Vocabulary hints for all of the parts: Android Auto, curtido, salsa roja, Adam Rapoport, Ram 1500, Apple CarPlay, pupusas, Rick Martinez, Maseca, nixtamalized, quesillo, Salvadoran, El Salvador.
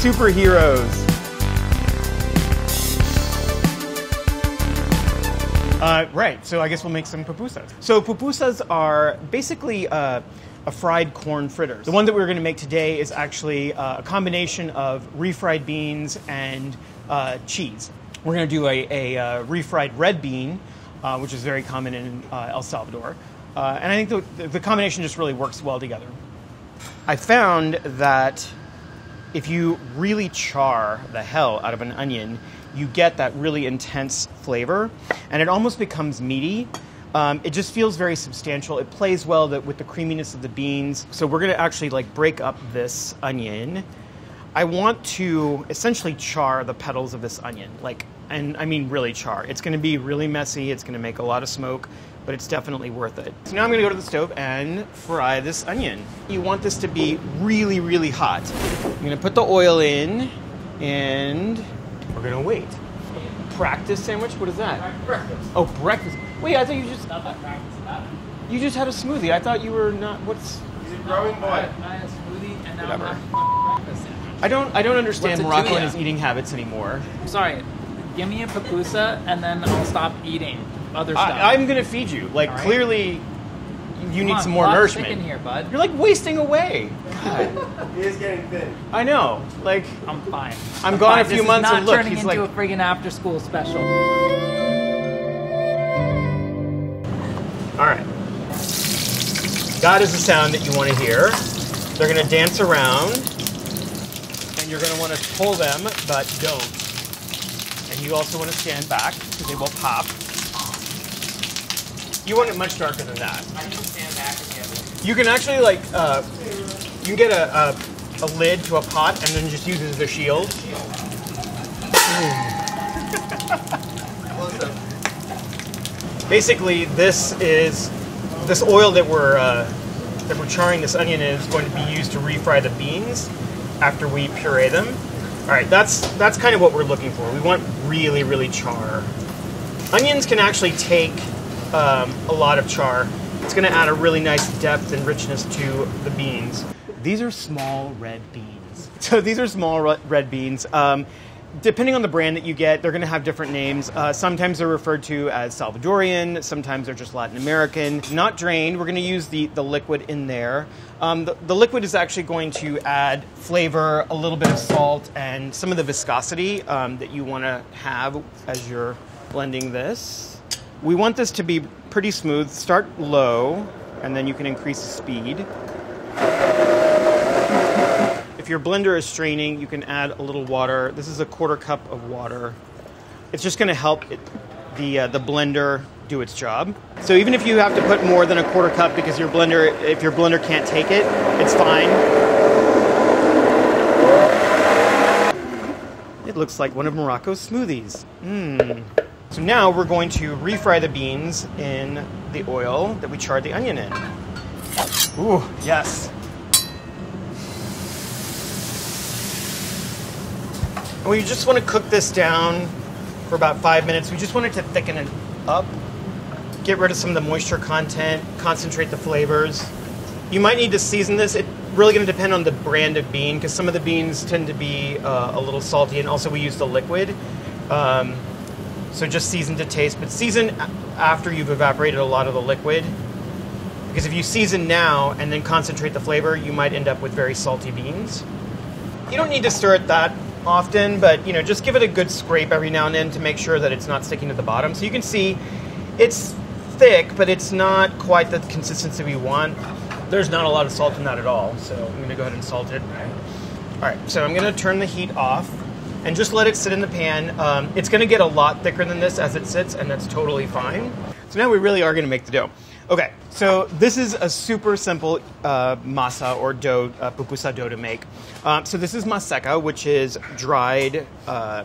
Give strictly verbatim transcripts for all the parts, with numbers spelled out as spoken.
superheroes. Uh, right, so I guess we'll make some pupusas. So pupusas are basically uh, a fried corn fritters. The one that we're going to make today is actually uh, a combination of refried beans and uh, cheese. We're going to do a, a uh, refried red bean, uh, which is very common in uh, El Salvador. Uh, and I think the, the combination just really works well together. I found that if you really char the hell out of an onion, you get that really intense flavor, and it almost becomes meaty. Um, it just feels very substantial. It plays well that, with the creaminess of the beans. So we're gonna actually like break up this onion. I want to essentially char the petals of this onion, like, and I mean really char. It's gonna be really messy, it's gonna make a lot of smoke, but it's definitely worth it. So now I'm gonna go to the stove and fry this onion. You want this to be really, really hot. I'm gonna put the oil in, and we're gonna wait. Practice sandwich? What is that? Breakfast. Oh, breakfast. Wait, I thought you just... Not that practice, that. You just had a smoothie. I thought you were not... What's... He's a growing boy. I had a smoothie and now Whatever. I'm having breakfast sandwich. I don't, I don't understand Morocco and his eating habits anymore. I'm sorry. Give me a pupusa and then I'll stop eating other stuff. I, I'm gonna feed you. Like, right. Clearly... You Come need on, some more nourishment. Here, bud. You're like wasting away. God. He is getting thin. I know. Like I'm fine. I'm, I'm gone fine. a few this months is not and look, turning he's into like a friggin' after-school special. All right. That is the sound that you want to hear. They're gonna dance around, and you're gonna want to pull them, but don't. And you also want to stand back because they will pop. You want it much darker than that. I can stand back again. You can actually like, uh, you can get a, a, a lid to a pot and then just use it as a shield. Mm. Basically, this is, this oil that we're, uh, that we're charring this onion in is going to be used to refry the beans after we puree them. All right, that's, that's kind of what we're looking for. We want really, really char. Onions can actually take Um, a lot of char. It's going to add a really nice depth and richness to the beans. These are small red beans. So these are small red beans. Um, depending on the brand that you get, they're going to have different names. Uh, sometimes they're referred to as Salvadoran, sometimes they're just Latin American. Not drained, we're going to use the, the liquid in there. Um, the, the liquid is actually going to add flavor, a little bit of salt, and some of the viscosity um, that you want to have as you're blending this. We want this to be pretty smooth. Start low, and then you can increase the speed. If your blender is straining, you can add a little water. This is a quarter cup of water. It's just gonna help it, the, uh, the blender do its job. So even if you have to put more than a quarter cup because your blender, if your blender can't take it, it's fine. It looks like one of Morocco's smoothies. Mmm. So now we're going to refry the beans in the oil that we charred the onion in. Ooh, yes. And we just want to cook this down for about five minutes. We just want it to thicken it up, get rid of some of the moisture content, concentrate the flavors. You might need to season this. It's really going to depend on the brand of bean because some of the beans tend to be uh, a little salty, and also we use the liquid. Um, So just season to taste, but season after you've evaporated a lot of the liquid. Because if you season now and then concentrate the flavor, you might end up with very salty beans. You don't need to stir it that often, but you know, just give it a good scrape every now and then to make sure that it's not sticking to the bottom. So you can see it's thick, but it's not quite the consistency we want. There's not a lot of salt in that at all, so I'm gonna go ahead and salt it. All right, so I'm gonna turn the heat off and just let it sit in the pan. Um, it's gonna get a lot thicker than this as it sits, and that's totally fine. So now we really are gonna make the dough. Okay, so this is a super simple uh, masa or dough, uh, pupusa dough to make. Um, so this is maseca, which is dried uh,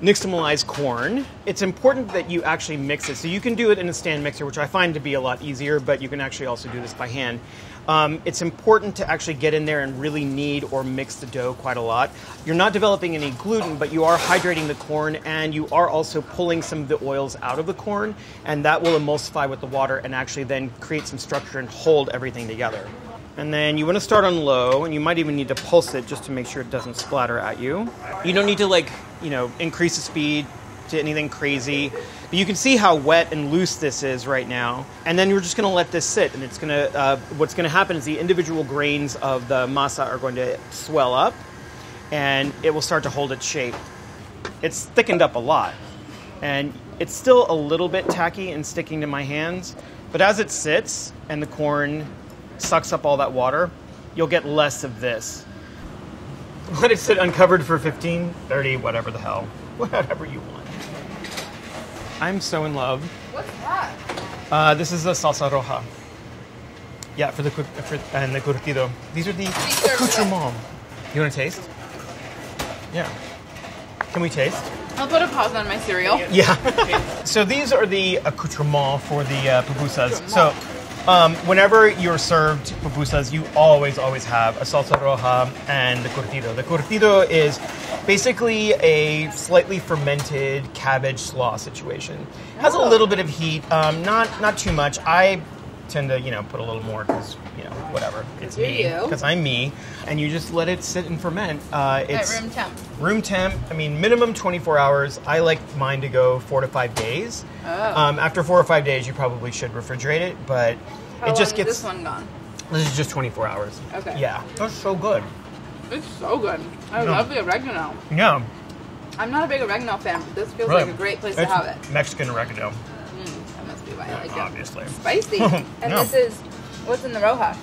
nixtamalized corn. It's important that you actually mix it. So you can do it in a stand mixer, which I find to be a lot easier, but you can actually also do this by hand. Um, it's important to actually get in there and really knead or mix the dough quite a lot. You're not developing any gluten, but you are hydrating the corn, and you are also pulling some of the oils out of the corn, and that will emulsify with the water and actually then create some structure and hold everything together. And then you want to start on low, and you might even need to pulse it just to make sure it doesn't splatter at you. You don't need to, like, you know, increase the speed to anything crazy. But you can see how wet and loose this is right now. And then you're just going to let this sit, and it's going to, uh, what's going to happen is the individual grains of the masa are going to swell up, and it will start to hold its shape. It's thickened up a lot, and it's still a little bit tacky and sticking to my hands, but as it sits and the corn sucks up all that water, you'll get less of this. Let it sit uncovered for fifteen, thirty, whatever the hell, whatever you want. I'm so in love. What's that? Uh, this is the salsa roja. Yeah, for the for, and the curtido. These are the accoutrements. You want to taste? Yeah. Can we taste? I'll put a pause on my cereal. Yeah. So these are the accoutrements for the uh, pupusas. So. Um, whenever you're served pupusas, you always, always have a salsa roja and the curtido. The curtido is basically a slightly fermented cabbage slaw situation. It has oh. a little bit of heat, um, not not too much. I tend to, you know, put a little more because, you know, whatever. It's me. Because I'm me. And you just let it sit and ferment. Uh, it's At room temp. Room temp. I mean, minimum twenty-four hours. I like mine to go four to five days. Oh. Um, after four or five days, you probably should refrigerate it, but How it just gets... this one gone? This is just twenty-four hours. Okay. Yeah. That's so good. It's so good. I yeah. love the oregano. Yeah. I'm not a big oregano fan, but this feels really? like a great place it's to have it. Mexican oregano. I like Obviously. It. Spicy. And yeah. this is, what's in the roja?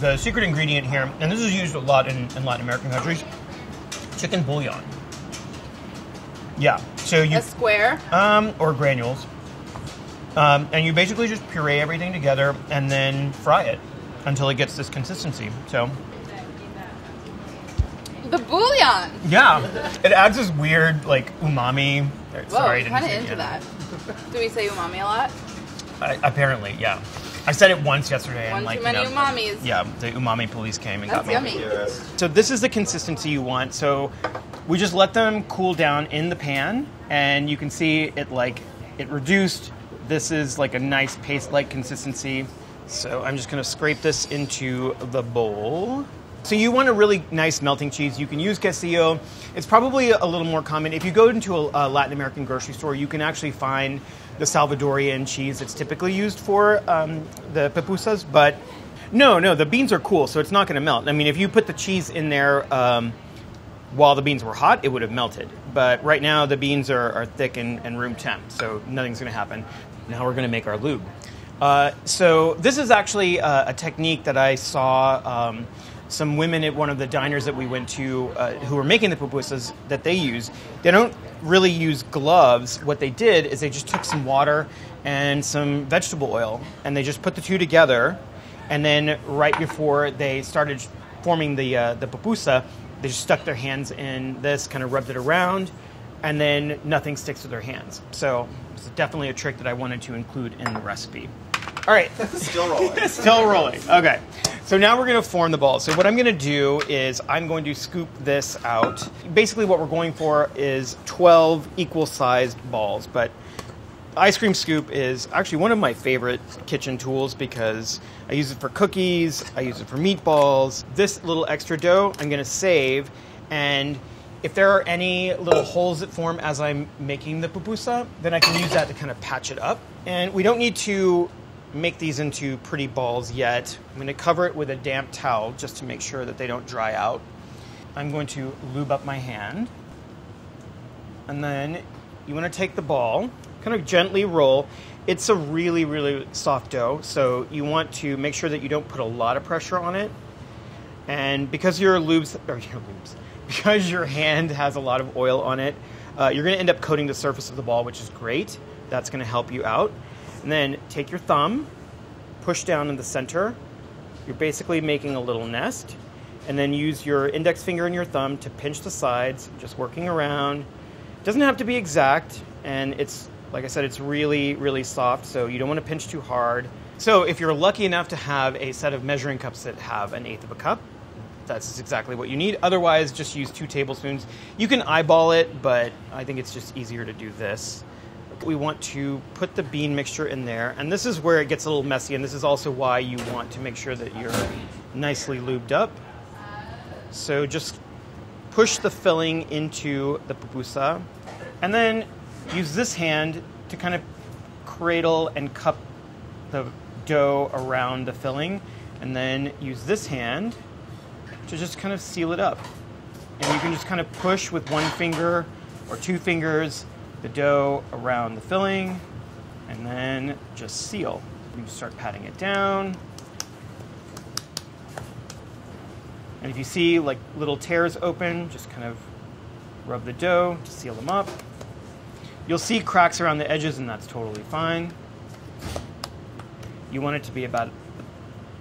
The secret ingredient here, and this is used a lot in, in Latin American countries, chicken bouillon. Yeah. So you, a square? Um, or granules. Um, and you basically just puree everything together and then fry it until it gets this consistency. So. The bouillon. Yeah. It adds this weird, like, umami. Whoa, sorry, I'm kind of into that. Do we say umami a lot? I, apparently, yeah. I said it once yesterday. One and like, too many you know, umamis. Yeah, the umami police came and That's got me. Yummy. Yes. So this is the consistency you want. So we just let them cool down in the pan, and you can see it like it reduced. This is like a nice paste-like consistency. So I'm just gonna scrape this into the bowl. So you want a really nice melting cheese. You can use quesillo. It's probably a little more common. If you go into a, a Latin American grocery store, you can actually find the Salvadoran cheese that's typically used for um, the pupusas. But no, no, the beans are cool, so it's not going to melt. I mean, if you put the cheese in there um, while the beans were hot, it would have melted. But right now, the beans are, are thick and, and room temp, so nothing's going to happen. Now we're going to make our lube. Uh, so this is actually a, a technique that I saw... Um, some women at one of the diners that we went to uh, who were making the pupusas that they use. They don't really use gloves. What they did is they just took some water and some vegetable oil, and they just put the two together, and then right before they started forming the, uh, the pupusa, they just stuck their hands in this, kind of rubbed it around, and then nothing sticks to their hands. So it's definitely a trick that I wanted to include in the recipe. All right. Still rolling. Still rolling. Okay. So now we're going to form the balls. So what I'm going to do is I'm going to scoop this out. Basically what we're going for is twelve equal-sized balls. But ice cream scoop is actually one of my favorite kitchen tools because I use it for cookies. I use it for meatballs. This little extra dough I'm going to save. And if there are any little holes that form as I'm making the pupusa, then I can use that to kind of patch it up. And we don't need to... make these into pretty balls yet. I'm going to cover it with a damp towel just to make sure that they don't dry out. I'm going to lube up my hand. And then you want to take the ball, kind of gently roll. It's a really, really soft dough, so you want to make sure that you don't put a lot of pressure on it. And because your lubes, or your lubes, because your hand has a lot of oil on it, uh, you're going to end up coating the surface of the ball, which is great. That's going to help you out. And then take your thumb, push down in the center. You're basically making a little nest. And then use your index finger and your thumb to pinch the sides, just working around. It doesn't have to be exact. And it's, like I said, it's really, really soft, so you don't want to pinch too hard. So if you're lucky enough to have a set of measuring cups that have an eighth of a cup, that's exactly what you need. Otherwise, just use two tablespoons. You can eyeball it, but I think it's just easier to do this. We want to put the bean mixture in there, and this is where it gets a little messy, and this is also why you want to make sure that you're nicely lubed up. So just push the filling into the pupusa, and then use this hand to kind of cradle and cup the dough around the filling, and then use this hand to just kind of seal it up. And you can just kind of push with one finger or two fingers the dough around the filling, and then just seal. You start patting it down. And if you see like little tears open, just kind of rub the dough to seal them up. You'll see cracks around the edges, and that's totally fine. You want it to be about a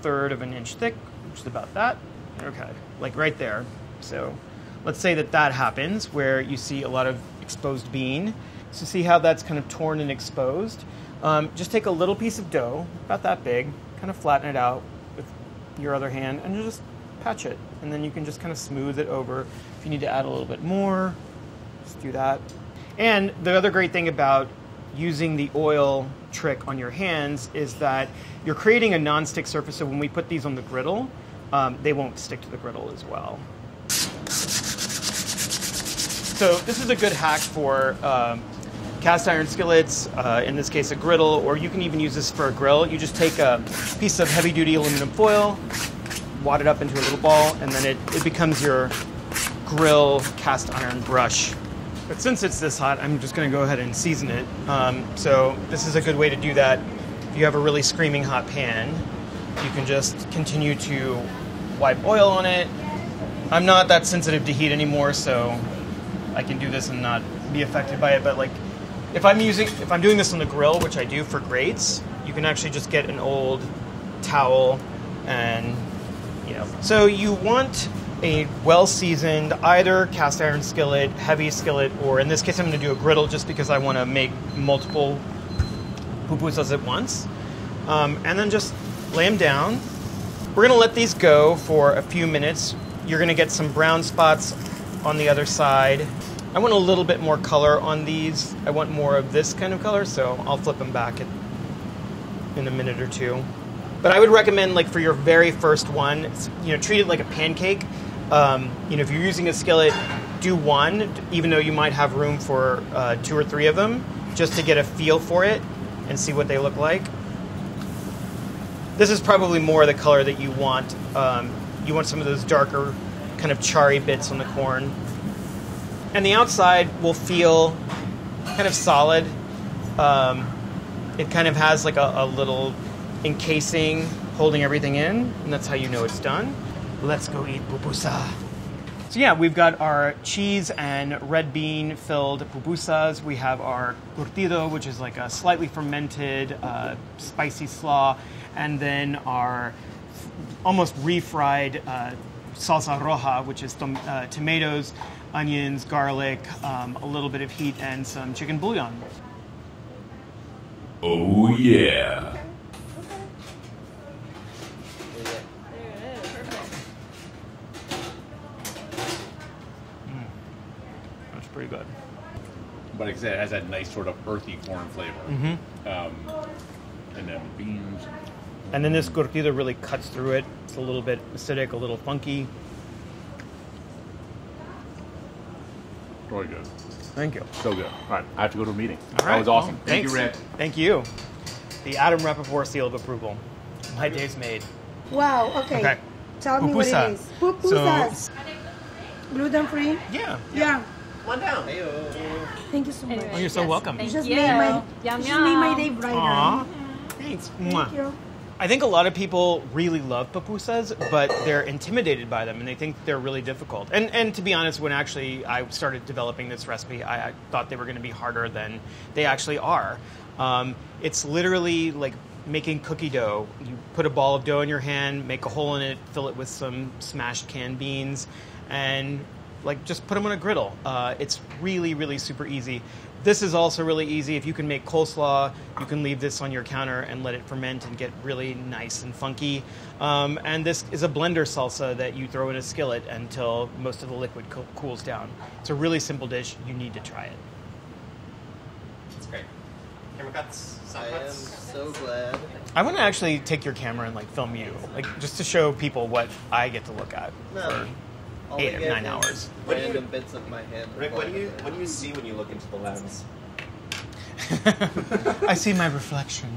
third of an inch thick, which is about that. Okay, like right there. So let's say that that happens where you see a lot of exposed bean. So see how that's kind of torn and exposed. Um, just take a little piece of dough, about that big, kind of flatten it out with your other hand and just patch it. And then you can just kind of smooth it over. If you need to add a little bit more, just do that. And the other great thing about using the oil trick on your hands is that you're creating a non-stick surface, so when we put these on the griddle, um, they won't stick to the griddle as well. So this is a good hack for um, cast iron skillets, uh, in this case a griddle, or you can even use this for a grill. You just take a piece of heavy-duty aluminum foil, wad it up into a little ball, and then it, it becomes your grill cast iron brush. But since it's this hot, I'm just gonna go ahead and season it. Um, so this is a good way to do that. If you have a really screaming hot pan, you can just continue to wipe oil on it. I'm not that sensitive to heat anymore, so I can do this and not be affected by it. But like, if I'm using, if I'm doing this on the grill, which I do for grates, you can actually just get an old towel and, you know. So you want a well-seasoned either cast iron skillet, heavy skillet, or in this case I'm going to do a griddle just because I want to make multiple pupusas at once. Um, and then just lay them down. We're going to let these go for a few minutes. You're going to get some brown spots on the other side. I want a little bit more color on these. I want more of this kind of color, so I'll flip them back in a minute or two. But I would recommend, like, for your very first one, you know, treat it like a pancake. Um, you know, if you're using a skillet, do one, even though you might have room for uh, two or three of them, just to get a feel for it and see what they look like. This is probably more the color that you want. Um, you want some of those darker kind of charry bits on the corn. And the outside will feel kind of solid. Um, it kind of has like a, a little encasing, holding everything in, and that's how you know it's done. Let's go eat pupusa. So yeah, we've got our cheese and red bean filled pupusas. We have our curtido, which is like a slightly fermented uh, spicy slaw, and then our almost refried uh, salsa roja, which is tom uh, tomatoes, onions, garlic, um, a little bit of heat, and some chicken bouillon. Oh yeah. Pretty good, but it has that nice sort of earthy corn flavor, mm-hmm. um, and then the beans, and then this curtido really cuts through it. It's a little bit acidic, a little funky. Very good. Thank you. So good. All right, I have to go to a meeting. All right, that was awesome. Well, thank you, Rick. Thank you. The Adam Rapoport seal of approval. My day's made. Wow. Okay. Okay. Tell Pupusa. Me what it is. Pupusas. So, gluten free. Yeah. Yeah. yeah. One down. Thank you so much. Oh, you're so yes, welcome. You just, you. Made my, yum, just made my day brighter. Thanks. Thank you. I think a lot of people really love pupusas, but they're intimidated by them and they think they're really difficult. And and to be honest, when actually I started developing this recipe, I, I thought they were going to be harder than they actually are. Um, it's literally like making cookie dough. You put a ball of dough in your hand, make a hole in it, fill it with some smashed canned beans, and like, just put them on a griddle. Uh, it's really, really super easy. This is also really easy. If you can make coleslaw, you can leave this on your counter and let it ferment and get really nice and funky. Um, and this is a blender salsa that you throw in a skillet until most of the liquid co- cools down. It's a really simple dish. You need to try it. It's great. Camera cuts, sound cuts. I am so glad. I want to actually take your camera and like film you, like just to show people what I get to look at no. for eight or nine hours. Random what do you, bits of my hand. Rick, what do you what do you see when you look into the lens? I see my reflection.